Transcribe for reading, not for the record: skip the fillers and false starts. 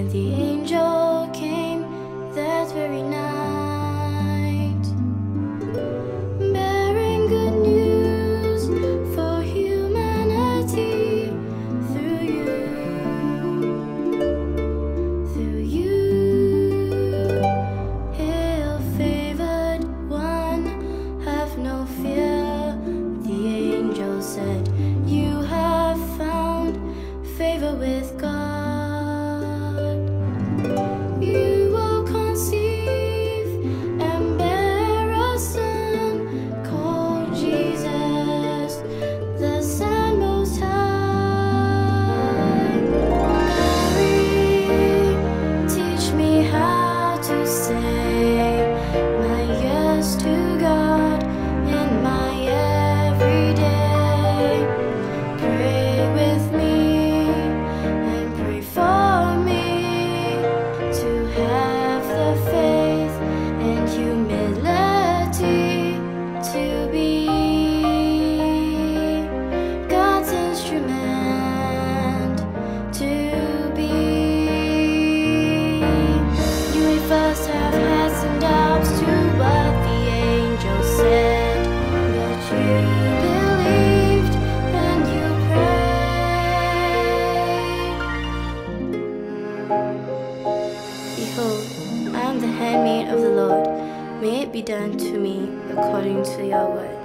when the angel came that very night, bearing good news for humanity through you. Hail, favored one, have no fear, the angel said, you have found favor with God. Behold, I am the handmaid of the Lord. May it be done to me according to your word.